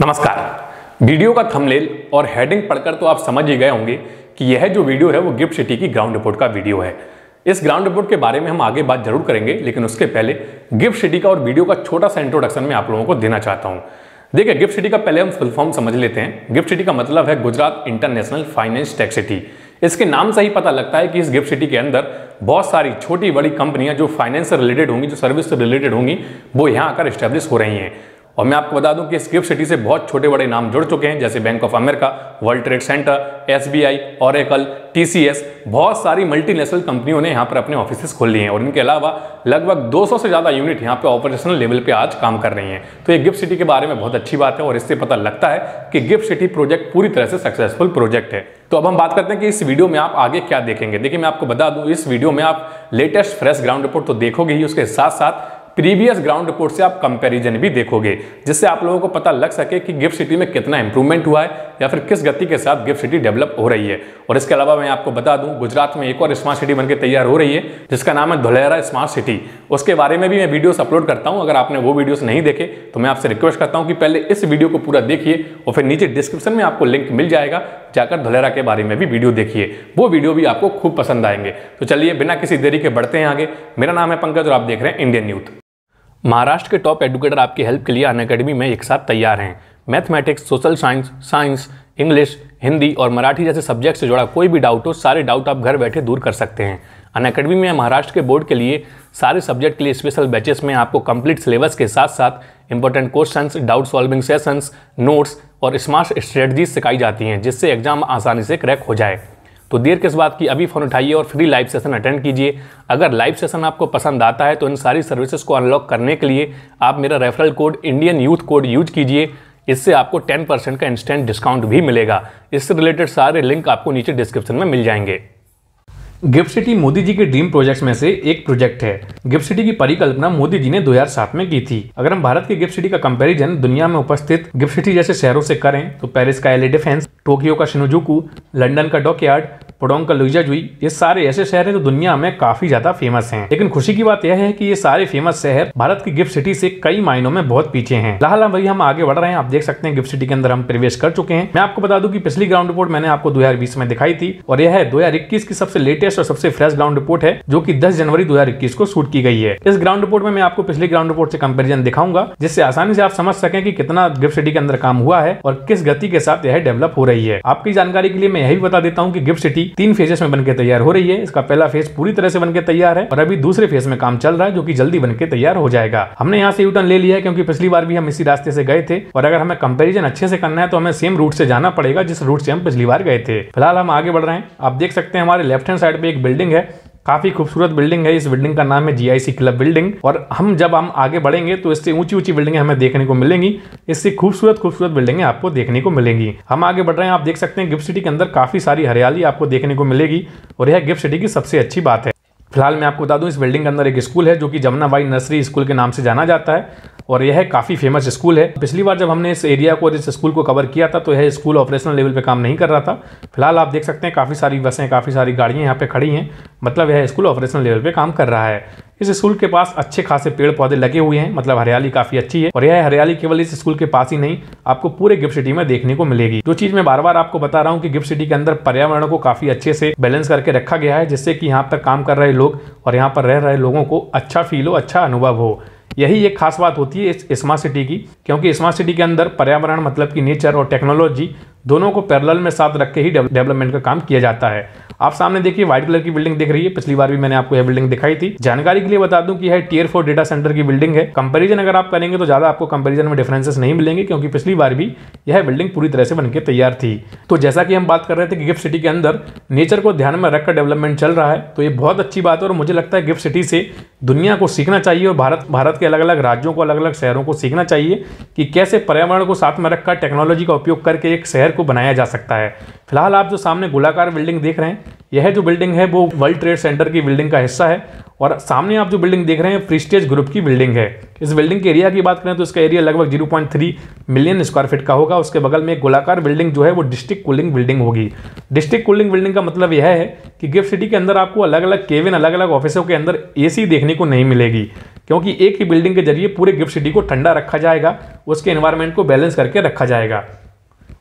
नमस्कार। वीडियो का थंबनेल और हेडिंग पढ़कर तो आप समझ ही गए होंगे कि यह जो वीडियो है वो गिफ्ट सिटी की ग्राउंड रिपोर्ट का वीडियो है। इस ग्राउंड रिपोर्ट के बारे में हम आगे बात जरूर करेंगे, लेकिन उसके पहले गिफ्ट सिटी का और वीडियो का छोटा सा इंट्रोडक्शन मैं आप लोगों को देना चाहता हूँ। देखिए, गिफ्ट सिटी का पहले हम फुल फॉर्म समझ लेते हैं। गिफ्ट सिटी का मतलब है Gujarat international finance tech city. इसके नाम से ही पता लगता है कि इस गिफ्ट सिटी के अंदर बहुत सारी छोटी बड़ी कंपनियां जो फाइनेंस से रिलेटेड होंगी, जो सर्विस से रिलेटेड होंगी, वो यहाँ आकर स्टैब्लिश हो रही हैं। और मैं आपको बता दूं कि इस गिफ्ट सिटी से बहुत छोटे बड़े नाम जुड़ चुके हैं, जैसे bank of America, world trade centre, SBI, Oracle, TCS। बहुत सारी मल्टीनेशनल कंपनियों ने यहाँ पर अपने ऑफिसेस खोल लिए हैं और इनके अलावा लगभग 200 से ज़्यादा यूनिट यहाँ पे ऑपरेशनल लेवल पे आज काम कर रही हैं। तो ये गिफ्ट सिटी के बारे में बहुत अच्छी बात है और इससे पता लगता है कि गिफ्ट सिटी प्रोजेक्ट पूरी तरह से सक्सेसफुल प्रोजेक्ट है। तो अब हम बात करते हैं कि इस वीडियो में आप आगे क्या देखेंगे। देखिए, मैं आपको बता दूँ, इस वीडियो में आप लेटेस्ट फ्रेश ग्राउंड रिपोर्ट तो देखोगे ही, उसके साथ साथ प्रीवियस ग्राउंड रिपोर्ट से आप कंपैरिजन भी देखोगे, जिससे आप लोगों को पता लग सके कि गिफ्ट सिटी में कितना इंप्रूवमेंट हुआ है या फिर किस गति के साथ गिफ्ट सिटी डेवलप हो रही है। और इसके अलावा मैं आपको बता दूं, गुजरात में एक और स्मार्ट सिटी बनकर तैयार हो रही है जिसका नाम है धोलेरा स्मार्ट सिटी। उसके बारे में भी मैं वीडियोस अपलोड करता हूं। अगर आपने वो वीडियोस नहीं देखे तो मैं आपसे रिक्वेस्ट करता हूं कि पहले इस वीडियो को पूरा देखिए और फिर नीचे डिस्क्रिप्शन में आपको लिंक मिल जाएगा, जाकर धोलेरा के बारे में भी वीडियो देखिए, वो वीडियो भी आपको खूब पसंद आएंगे। तो चलिए, बिना किसी देरी के बढ़ते हैं आगे। मेरा नाम है पंकज और आप देख रहे हैं इंडियन यूथ। महाराष्ट्र के टॉप एजुकेटर आपकी हेल्प के लिए अनअकैडमी में एक साथ तैयार हैं। Mathematics, social science, English, Hindi और मराठी जैसे सब्जेक्ट से जुड़ा कोई भी डाउट हो, सारे डाउट आप घर बैठे दूर कर सकते हैं। अनअकैडमी में महाराष्ट्र के बोर्ड के लिए सारे सब्जेक्ट के लिए स्पेशल बैचेस में आपको कंप्लीट सिलेबस के साथ साथ important questions, doubt solving sessions, notes और स्मार्ट स्ट्रेटजीज सिखाई जाती हैं, जिससे एग्जाम आसानी से क्रैक हो जाए। तो देर किस बात की, अभी फ़ोन उठाइए और फ्री लाइव सेशन अटेंड कीजिए। अगर लाइव सेशन आपको पसंद आता है तो इन सारी सर्विसेज को अनलॉक करने के लिए आप मेरा referral code Indian youth code use कीजिए। इससे आपको 10% का इंस्टेंट डिस्काउंट भी मिलेगा। इससे रिलेटेड सारे लिंक आपको नीचे डिस्क्रिप्शन में मिल जाएंगे। गिफ्ट सिटी मोदी जी के ड्रीम प्रोजेक्ट्स में से एक प्रोजेक्ट है। गिफ्ट सिटी की परिकल्पना मोदी जी ने 2007 में की थी। अगर हम भारत के गिफ्ट सिटी का कंपैरिजन दुनिया में उपस्थित गिफ्ट सिटी जैसे शहरों से करें तो पेरिस का एले डिफेंस, टोक्यो का शिनोजुकू, लंदन का डॉकयार्ड, पुडोंग का लुइजाजुई, ये सारे ऐसे शहर हैं जो दुनिया में काफी ज्यादा फेमस हैं। लेकिन खुशी की बात यह है कि ये सारे फेमस शहर भारत की गिफ्ट सिटी से कई मायनों में बहुत पीछे हैं। लाल वही हम आगे बढ़ रहे हैं। आप देख सकते हैं गिफ्ट सिटी के अंदर हम प्रवेश कर चुके हैं। मैं आपको बता दूं कि पिछली ग्राउंड रिपोर्ट मैंने आपको 2020 में दिखाई थी और यह है 2021 की सबसे लेटेस्ट और सबसे फ्रेश ग्राउंड रिपोर्ट है, जो की 10 जनवरी 2021 को शूट की गई है। इस ग्राउंड रिपोर्ट में मैं आपको पिछली ग्राउंड रिपोर्ट से कंपेरिजन दिखाऊंगा, जिससे आसानी से आप समझ सकें कि कितना गिफ्ट सिटी के अंदर काम हुआ है और किस गति के साथ यह डेवलप हो रही है। आपकी जानकारी के लिए मैं यही बता देता हूँ कि गिफ्ट सिटी 3 फेजेस में बनके तैयार हो रही है। इसका पहला फेज पूरी तरह से बनके तैयार है और अभी दूसरे फेज में काम चल रहा है, जो कि जल्दी बनके तैयार हो जाएगा। हमने यहाँ से यूटर्न ले लिया है क्योंकि पिछली बार भी हम इसी रास्ते से गए थे और अगर हमें कंपैरिजन अच्छे से करना है तो हमें सेम रूट से जाना पड़ेगा जिस रूट से हम पिछली बार गए थे। फिलहाल हम आगे बढ़ रहे हैं। आप देख सकते हैं हमारे लेफ्ट हैंड साइड पे एक बिल्डिंग है, काफी खूबसूरत बिल्डिंग है। इस बिल्डिंग का नाम है GIC क्लब बिल्डिंग और जब हम आगे बढ़ेंगे तो इससे ऊंची ऊंची बिल्डिंगें हमें देखने को मिलेंगी, इससे खूबसूरत खूबसूरत बिल्डिंगें आपको देखने को मिलेंगी। हम आगे बढ़ रहे हैं। आप देख सकते हैं गिफ्ट सिटी के अंदर काफी सारी हरियाली आपको देखने को मिलेगी और यह गिफ्ट सिटी की सबसे अच्छी बात है। फिलहाल मैं आपको बता दूं, इस बिल्डिंग के अंदर एक स्कूल है जो कि जमुनाबाई नर्सरी स्कूल के नाम से जाना जाता है और यह काफ़ी फेमस स्कूल है। पिछली बार जब हमने इस एरिया को और इस स्कूल को कवर किया था तो यह स्कूल ऑपरेशनल लेवल पे काम नहीं कर रहा था। फिलहाल आप देख सकते हैं काफ़ी सारी बसें, काफ़ी सारी गाड़ियाँ यहाँ पे खड़ी हैं, मतलब यह स्कूल ऑपरेशनल लेवल पे काम कर रहा है। इस स्कूल के पास अच्छे खासे पेड़ पौधे लगे हुए हैं, मतलब हरियाली काफ़ी अच्छी है और यह हरियाली केवल इस स्कूल के पास ही नहीं, आपको पूरे गिफ्ट सिटी में देखने को मिलेगी। जो चीज़ मैं बार बार आपको बता रहा हूँ कि गिफ्ट सिटी के अंदर पर्यावरण को काफ़ी अच्छे से बैलेंस करके रखा गया है, जिससे कि यहाँ पर काम कर रहे लोग और यहाँ पर रह रहे लोगों को अच्छा फील हो, अच्छा अनुभव हो। यही एक खास बात होती है इस स्मार्ट सिटी की, क्योंकि स्मार्ट सिटी के अंदर पर्यावरण मतलब कि नेचर और टेक्नोलॉजी दोनों को पैरेलल में साथ रख के ही डेवलपमेंट का काम किया जाता है। आप सामने देखिए व्हाइट कलर की बिल्डिंग दिख रही है, पिछली बार भी मैंने आपको यह बिल्डिंग दिखाई थी। जानकारी के लिए बता दूं कि यह Tier 4 डेटा सेंटर की बिल्डिंग है। कंपैरिजन अगर आप करेंगे तो ज्यादा आपको कंपैरिजन में डिफरेंसेस नहीं मिलेंगे, क्योंकि पिछली बार भी यह बिल्डिंग पूरी तरह से बनकर तैयार थी। तो जैसा कि हम बात कर रहे थे कि गिफ्ट सिटी के अंदर नेचर को ध्यान में रखकर डेवलपमेंट चल रहा है, तो ये बहुत अच्छी बात है और मुझे लगता है गिफ्ट सिटी से दुनिया को सीखना चाहिए और भारत के अलग अलग राज्यों को, अलग अलग शहरों को सीखना चाहिए कि कैसे पर्यावरण को साथ में रखकर टेक्नोलॉजी का उपयोग करके एक शहर को बनाया जा सकता है। फिलहाल आप जो सामने गोलाकार बिल्डिंग देख रहे हैं, यह जो बिल्डिंग है वो वर्ल्ड ट्रेड सेंटर की बिल्डिंग का हिस्सा है। और सामने आप जो बिल्डिंग देख रहे हैं फ्रीस्टेट ग्रुप की बिल्डिंग है। इस बिल्डिंग के एरिया की बात करें तो इसका एरिया लगभग 0.3 मिलियन स्क्वायर फीट का होगा। उसके बगल में एक गोलाकार बिल्डिंग जो है वो डिस्ट्रिक्ट कूलिंग बिल्डिंग होगी। डिस्ट्रिक्ट कूलिंग बिल्डिंग का मतलब यह है कि गिफ्ट सिटी के अंदर आपको अलग अलग केविन, अलग अलग ऑफिसों के अंदर AC देखने को नहीं मिलेगी, क्योंकि एक ही बिल्डिंग के जरिए पूरे गिफ्ट सिटी को ठंडा रखा जाएगा, उसके एनवायरमेंट को बैलेंस करके रखा जाएगा।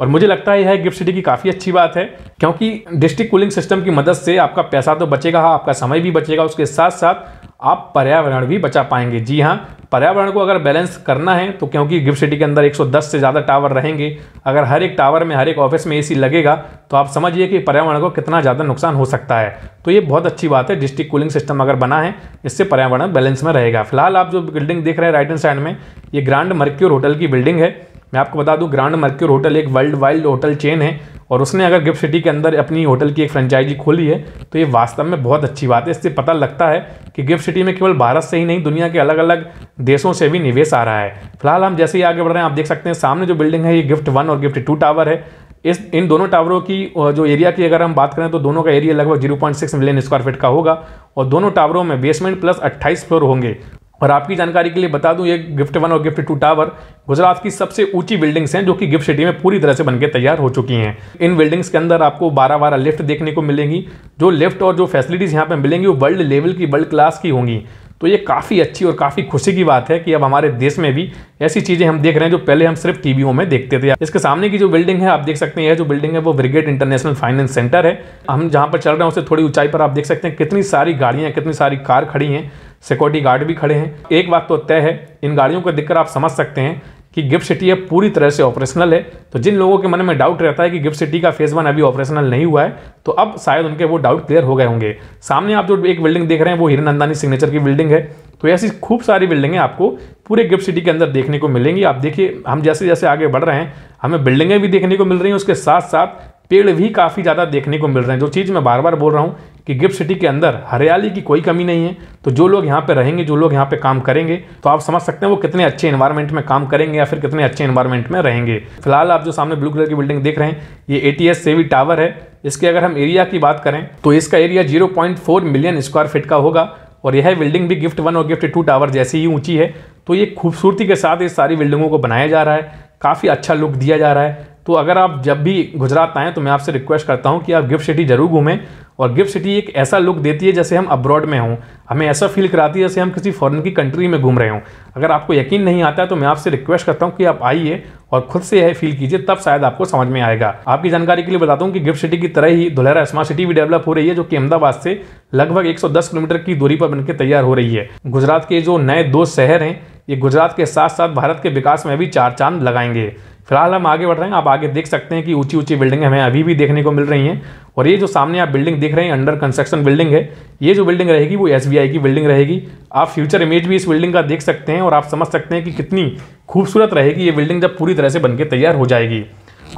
और मुझे लगता है यह गिफ्ट सिटी की काफ़ी अच्छी बात है, क्योंकि डिस्ट्रिक्ट कूलिंग सिस्टम की मदद से आपका पैसा तो बचेगा, आपका समय भी बचेगा, उसके साथ साथ आप पर्यावरण भी बचा पाएंगे। जी हाँ, पर्यावरण को अगर बैलेंस करना है तो, क्योंकि गिफ्ट सिटी के अंदर 110 से ज़्यादा टावर रहेंगे, अगर हर एक टावर में, हर एक ऑफिस में AC लगेगा तो आप समझिए कि पर्यावरण को कितना ज़्यादा नुकसान हो सकता है। तो ये बहुत अच्छी बात है, डिस्ट्रिक्ट कूलिंग सिस्टम अगर बना है इससे पर्यावरण बैलेंस में रहेगा। फिलहाल आप जो बिल्डिंग देख रहे हैं राइट हैंड साइड में, ये ग्रैंड मर्क्यूर होटल की बिल्डिंग है। मैं आपको बता दूं, ग्रैंड मर्क्यूर होटल एक वर्ल्ड वाइड होटल चेन है, और उसने अगर गिफ्ट सिटी के अंदर अपनी होटल की एक फ्रेंचाइजी खोली है तो ये वास्तव में बहुत अच्छी बात है। इससे पता लगता है कि गिफ्ट सिटी में केवल भारत से ही नहीं, दुनिया के अलग अलग देशों से भी निवेश आ रहा है। फिलहाल हम जैसे ही आगे बढ़ रहे हैं, आप देख सकते हैं सामने जो बिल्डिंग है ये GIFT 1 और GIFT 2 टावर है। इन दोनों टावरों की जो एरिया की अगर हम बात करें तो दोनों का एरिया लगभग 0.6 मिलियन स्क्वायर फीट का होगा, और दोनों टावरों में बेसमेंट प्लस 28 फ्लोर होंगे। और आपकी जानकारी के लिए बता दूं, ये GIFT 1 और GIFT 2 टावर गुजरात की सबसे ऊंची बिल्डिंग्स हैं, जो कि गिफ्ट सिटी में पूरी तरह से बनके तैयार हो चुकी हैं। इन बिल्डिंग्स के अंदर आपको 12-12 लिफ्ट देखने को मिलेंगी। जो लिफ्ट और जो फैसिलिटीज़ यहाँ पे मिलेंगी वो वर्ल्ड लेवल की, वर्ल्ड क्लास की होंगी। तो ये काफ़ी अच्छी और काफ़ी खुशी की बात है कि अब हमारे देश में भी ऐसी चीज़ें हम देख रहे हैं जो पहले हम सिर्फ टीवीओं में देखते थे। इसके सामने की जो बिल्डिंग है आप देख सकते हैं, यह जो बिल्डिंग है वो ब्रिगेड इंटरनेशनल फाइनेंस सेंटर है। हम जहाँ पर चल रहे हैं उससे थोड़ी ऊंचाई पर आप देख सकते हैं कितनी सारी गाड़ियाँ, कितनी सारी कार खड़ी हैं, सिक्योरिटी गार्ड भी खड़े हैं। एक बात तो तय है, इन गाड़ियों को देखकर आप समझ सकते हैं कि गिफ्ट सिटी अब पूरी तरह से ऑपरेशनल है। तो जिन लोगों के मन में डाउट रहता है कि गिफ्ट सिटी का फेज़ 1 अभी ऑपरेशनल नहीं हुआ है, तो अब शायद उनके वो डाउट क्लियर हो गए होंगे। सामने आप जो एक बिल्डिंग देख रहे हैं वो हिरन नंदानी सिग्नेचर की बिल्डिंग है। तो ऐसी खूब सारी बिल्डिंगें आपको पूरे गिफ्ट सिटी के अंदर देखने को मिलेंगी। आप देखिए, हम जैसे जैसे आगे बढ़ रहे हैं हमें बिल्डिंगें भी देखने को मिल रही हैं, उसके साथ साथ पेड़ भी काफ़ी ज़्यादा देखने को मिल रहे हैं। जो चीज़ मैं बार बार बोल रहा हूँ कि गिफ्ट सिटी के अंदर हरियाली की कोई कमी नहीं है। तो जो लोग यहाँ पे रहेंगे, जो लोग यहाँ पे काम करेंगे, तो आप समझ सकते हैं वो कितने अच्छे एनवायरनमेंट में काम करेंगे या फिर कितने अच्छे एनवायरनमेंट में रहेंगे। फिलहाल आप जो सामने ब्लू कलर की बिल्डिंग देख रहे हैं ये ATS सेवी टावर है। इसके अगर हम एरिया की बात करें तो इसका एरिया 0.4 मिलियन स्क्वायर फीट का होगा, और यह बिल्डिंग भी GIFT 1 और GIFT 2 टावर जैसी ही ऊँची है। तो ये खूबसूरती के साथ इस सारी बिल्डिंगों को बनाया जा रहा है, काफ़ी अच्छा लुक दिया जा रहा है। तो अगर आप जब भी गुजरात आएँ तो मैं आपसे रिक्वेस्ट करता हूँ कि आप गिफ्ट सिटी ज़रूर घूमें। और गिफ्ट सिटी एक ऐसा लुक देती है जैसे हम अब्रॉड में हों, हमें ऐसा फील कराती है जैसे हम किसी फॉरेन की कंट्री में घूम रहे हों। अगर आपको यकीन नहीं आता तो मैं आपसे रिक्वेस्ट करता हूँ कि आप आइए और खुद से यह फील कीजिए, तब शायद आपको समझ में आएगा। आपकी जानकारी के लिए बताता हूँ कि गिफ्ट सिटी की तरह ही धोलेरा स्मार्ट सिटी भी डेवलप हो रही है, जो कि अहमदाबाद से लगभग 110 किलोमीटर की दूरी पर बनकर तैयार हो रही है। गुजरात के जो नए दो शहर हैं ये गुजरात के साथ साथ भारत के विकास में भी चार चांद लगाएंगे। फिलहाल हम आगे बढ़ रहे हैं, आप आगे देख सकते हैं कि ऊंची ऊंची बिल्डिंग हमें अभी भी देखने को मिल रही हैं। और ये जो सामने आप बिल्डिंग देख रहे हैं अंडर कंस्ट्रक्शन बिल्डिंग है। ये जो बिल्डिंग रहेगी वो SBI की बिल्डिंग रहेगी। आप फ्यूचर इमेज भी इस बिल्डिंग का देख सकते हैं और आप समझ सकते हैं कि कितनी खूबसूरत रहेगी ये बिल्डिंग जब पूरी तरह से बनकर तैयार हो जाएगी।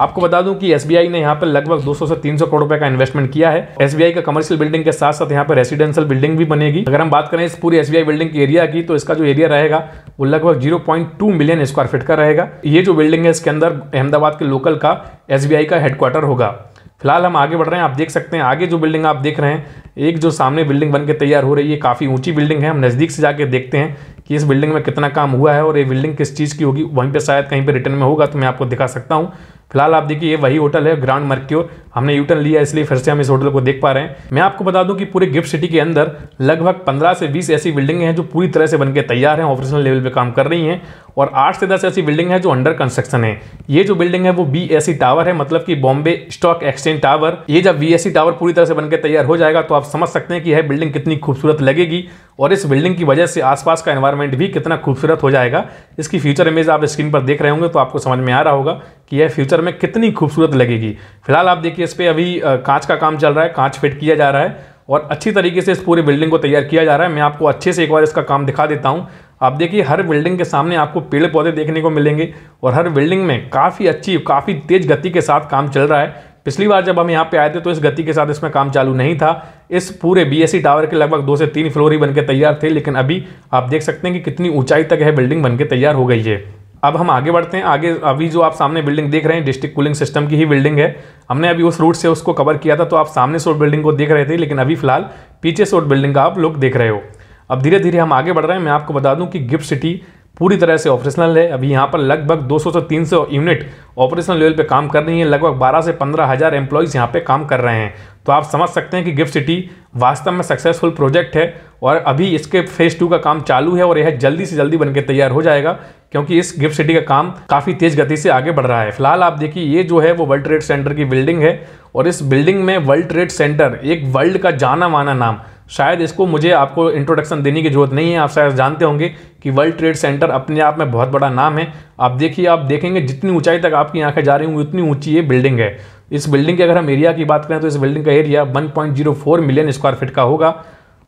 आपको बता दूं कि SBI ने यहाँ पर लगभग 200 से 300 करोड़ रुपए का इन्वेस्टमेंट किया है। SBI का कमर्शियल बिल्डिंग के साथ साथ यहाँ पर रेसिडेंशियल बिल्डिंग भी बनेगी। अगर हम बात करें इस पूरी SBI बिल्डिंग के एरिया की तो इसका जो एरिया रहेगा वो लगभग 0.2 मिलियन स्क्वायर फीट का रहेगा। ये जो बिल्डिंग है इसके अंदर अहमदाबाद के लोकल का SBI का हेडक्वार्टर होगा। फिलहाल हम आगे बढ़ रहे हैं, आप देख सकते हैं आगे जो बिल्डिंग आप देख रहे हैं, एक जो सामने बिल्डिंग बनके तैयार हो रही है काफ़ी ऊंची बिल्डिंग है। हम नज़दीक से जाके देखते हैं कि इस बिल्डिंग में कितना काम हुआ है और ये बिल्डिंग किस चीज़ की होगी। वहीं पे शायद कहीं पे रिटर्न में होगा तो मैं आपको दिखा सकता हूँ। फिलहाल आप देखिए ये वही होटल है ग्रैंड मर्क्यूर। हमने यूटर्न लिया इसलिए फिर से हम इस होटल को देख पा रहे हैं। मैं आपको बता दूं कि पूरे गिफ्ट सिटी के अंदर लगभग 15 से 20 ऐसी बिल्डिंगें हैं जो पूरी तरह से बनके तैयार हैं, ऑपरेशनल लेवल पे काम कर रही हैं, और 8 से 10 ऐसी बिल्डिंग है जो अंडर कंस्ट्रक्शन है। ये जो बिल्डिंग है वो BSE टावर है, मतलब कि बॉम्बे स्टॉक एक्सचेंज टावर। ये जब BSE टावर पूरी तरह से बनकर तैयार हो जाएगा तो आप समझ सकते हैं कि यह बिल्डिंग कितनी खूबसूरत लगेगी, और इस बिल्डिंग की वजह से आसपास का एनवायरनमेंट भी कितना खूबसूरत हो जाएगा। इसकी फ्यूचर इमेज आप स्क्रीन पर देख रहे होंगे तो आपको समझ में आ रहा होगा कि यह फ्यूचर में कितनी खूबसूरत लगेगी। फिलहाल आप देखिए इस पर अभी कांच का काम चल रहा है, कांच फिट किया जा रहा है और अच्छी तरीके से इस पूरी बिल्डिंग को तैयार किया जा रहा है। मैं आपको अच्छे से एक बार इसका काम दिखा देता हूँ। आप देखिए हर बिल्डिंग के सामने आपको पेड़ पौधे देखने को मिलेंगे और हर बिल्डिंग में काफ़ी अच्छी, काफ़ी तेज़ गति के साथ काम चल रहा है। पिछली बार जब हम यहाँ पे आए थे तो इस गति के साथ इसमें काम चालू नहीं था। इस पूरे BSE टावर के लगभग 2 से 3 फ्लोर ही बनके तैयार थे, लेकिन अभी आप देख सकते हैं कि कितनी ऊंचाई तक है बिल्डिंग बनके तैयार हो गई है। अब हम आगे बढ़ते हैं। आगे अभी जो आप सामने बिल्डिंग देख रहे हैं डिस्ट्रिक्ट कूलिंग सिस्टम की ही बिल्डिंग है। हमने अभी उस रूट से उसको कवर किया था, तो आप सामने से बिल्डिंग को देख रहे थे, लेकिन अभी फिलहाल पीछे से बिल्डिंग का आप लोग देख रहे हो। अब धीरे धीरे हम आगे बढ़ रहे हैं। मैं आपको बता दूं कि गिफ्ट सिटी पूरी तरह से ऑपरेशनल है। अभी यहाँ पर लगभग 200 से 300 यूनिट ऑपरेशनल लेवल पे काम कर रही है। लगभग 12 से 15 हज़ार एम्प्लॉयज़ यहाँ पे काम कर रहे हैं। तो आप समझ सकते हैं कि गिफ्ट सिटी वास्तव में सक्सेसफुल प्रोजेक्ट है और अभी इसके फेज़ 2 का काम चालू है और यह जल्दी से जल्दी बनकर तैयार हो जाएगा, क्योंकि इस गिफ्ट सिटी का काम काफ़ी तेज़ गति से आगे बढ़ रहा है। फिलहाल आप देखिए ये जो है वो वर्ल्ड ट्रेड सेंटर की बिल्डिंग है और इस बिल्डिंग में वर्ल्ड ट्रेड सेंटर एक वर्ल्ड का जाना माना नाम, शायद इसको मुझे आपको इंट्रोडक्शन देने की ज़रूरत नहीं है, आप शायद जानते होंगे कि वर्ल्ड ट्रेड सेंटर अपने आप में बहुत बड़ा नाम है। आप देखिए, आप देखेंगे जितनी ऊंचाई तक आपकी आंखें जा रही होंगी उतनी ऊंची ये बिल्डिंग है। इस बिल्डिंग के अगर हम एरिया की बात करें तो इस बिल्डिंग का एरिया 1.04 मिलियन स्क्वायर फीट का होगा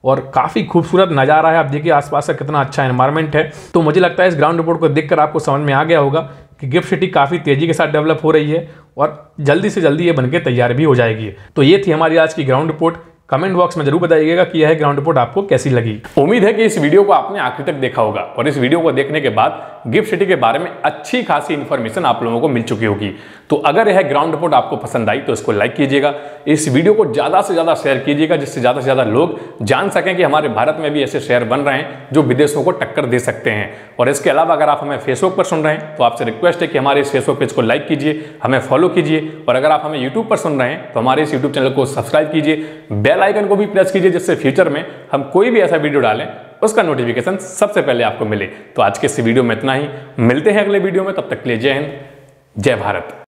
और काफ़ी खूबसूरत नज़ारा है। आप देखिए आसपास का कितना अच्छा एनवायरनमेंट है। तो मुझे लगता है इस ग्राउंड रिपोर्ट को देखकर आपको समझ में आ गया होगा कि गिफ्ट सिटी काफ़ी तेज़ी के साथ डेवलप हो रही है और जल्दी से जल्दी ये बनके तैयार भी हो जाएगी। तो ये थी हमारी आज की ग्राउंड रिपोर्ट। कमेंट बॉक्स में जरूर बताइएगा कि यह ग्राउंड रिपोर्ट आपको कैसी लगी। उम्मीद है कि इस वीडियो को आपने आखिर तक देखा होगा और इस वीडियो को देखने के बाद गिफ्ट सिटी के बारे में अच्छी खासी इन्फॉर्मेशन आप लोगों को मिल चुकी होगी। तो अगर यह ग्राउंड रिपोर्ट आपको पसंद आई तो इसको लाइक कीजिएगा, इस वीडियो को ज़्यादा से ज़्यादा शेयर कीजिएगा, जिससे ज़्यादा से ज़्यादा लोग जान सकें कि हमारे भारत में भी ऐसे शेयर बन रहे हैं जो विदेशों को टक्कर दे सकते हैं। और इसके अलावा अगर आप हमें फेसबुक पर सुन रहे हैं तो आपसे रिक्वेस्ट है कि हमारे इस फेसबुक पेज को लाइक कीजिए, हमें फॉलो कीजिए, और अगर आप हमें यूट्यूब पर सुन रहे हैं तो हमारे इस यूट्यूब चैनल को सब्सक्राइब कीजिए, बेल आइकन को भी प्रेस कीजिए, जिससे फ्यूचर में हम कोई भी ऐसा वीडियो डालें उसका नोटिफिकेशन सबसे पहले आपको मिले। तो आज के इस वीडियो में इतना ही, मिलते हैं अगले वीडियो में, तब तक के लिए जय हिंद, जय भारत।